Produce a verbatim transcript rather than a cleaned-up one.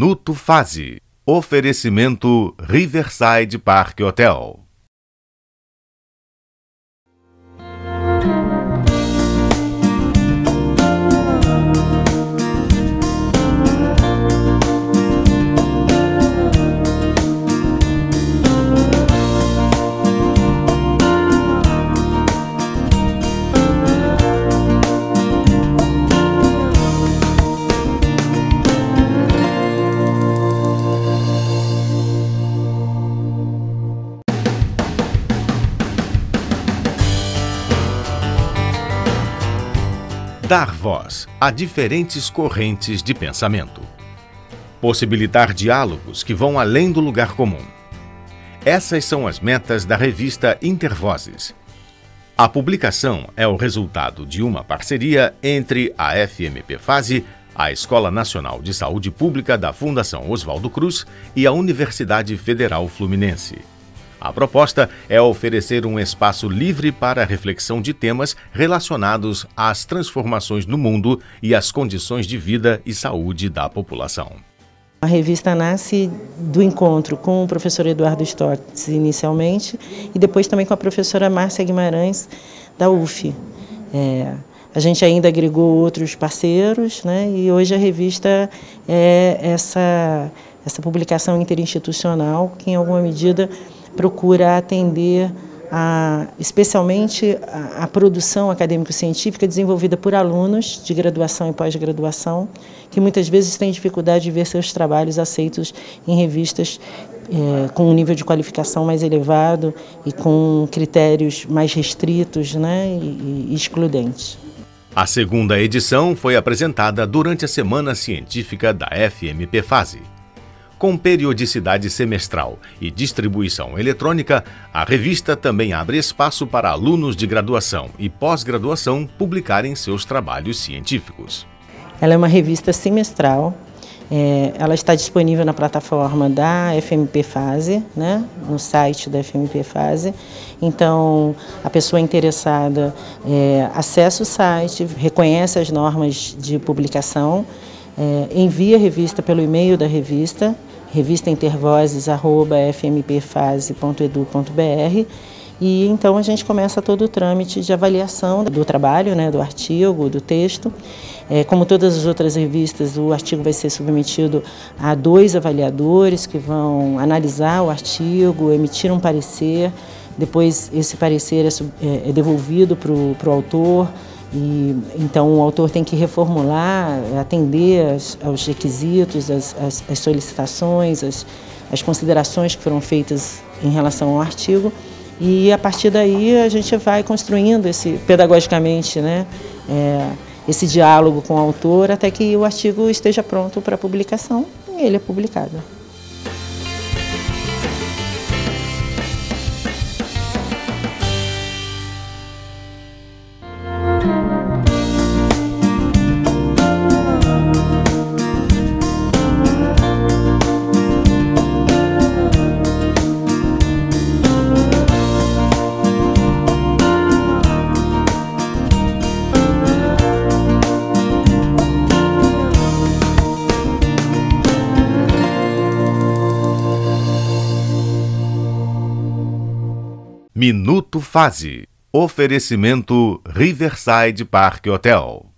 Nuto Fase. Oferecimento Riverside Park Hotel. Dar voz a diferentes correntes de pensamento. Possibilitar diálogos que vão além do lugar comum. Essas são as metas da revista Intervozes. A publicação é o resultado de uma parceria entre a F M P FASE, a Escola Nacional de Saúde Pública da Fundação Oswaldo Cruz e a Universidade Federal Fluminense. A proposta é oferecer um espaço livre para a reflexão de temas relacionados às transformações no mundo e às condições de vida e saúde da população. A revista nasce do encontro com o professor Eduardo Stortz inicialmente e depois também com a professora Márcia Guimarães da U F. É, a gente ainda agregou outros parceiros, né, e hoje a revista é essa, essa publicação interinstitucional que em alguma medida procura atender a, especialmente a, a produção acadêmico-científica desenvolvida por alunos de graduação e pós-graduação, que muitas vezes têm dificuldade de ver seus trabalhos aceitos em revistas é, com um nível de qualificação mais elevado e com critérios mais restritos, né, e, e excludentes. A segunda edição foi apresentada durante a Semana Científica da F M P FASE. Com periodicidade semestral e distribuição eletrônica, a revista também abre espaço para alunos de graduação e pós-graduação publicarem seus trabalhos científicos. Ela é uma revista semestral, é, ela está disponível na plataforma da F M P FASE, né, no site da F M P FASE. Então, a pessoa interessada é, acessa o site, reconhece as normas de publicação, é, envia a revista pelo e-mail da revista, revista intervozes arroba f m p fase ponto edu ponto b r, e então a gente começa todo o trâmite de avaliação do trabalho, né, do artigo, do texto. É, como todas as outras revistas, o artigo vai ser submetido a dois avaliadores que vão analisar o artigo, emitir um parecer, depois esse parecer é, é devolvido para o autor. E, então o autor tem que reformular, atender as, aos requisitos, as, as, as solicitações, as, as considerações que foram feitas em relação ao artigo, e a partir daí a gente vai construindo esse, pedagogicamente, né, é, esse diálogo com o autor até que o artigo esteja pronto para publicação e ele é publicado. Minuto Fase. Oferecimento Riverside Park Hotel.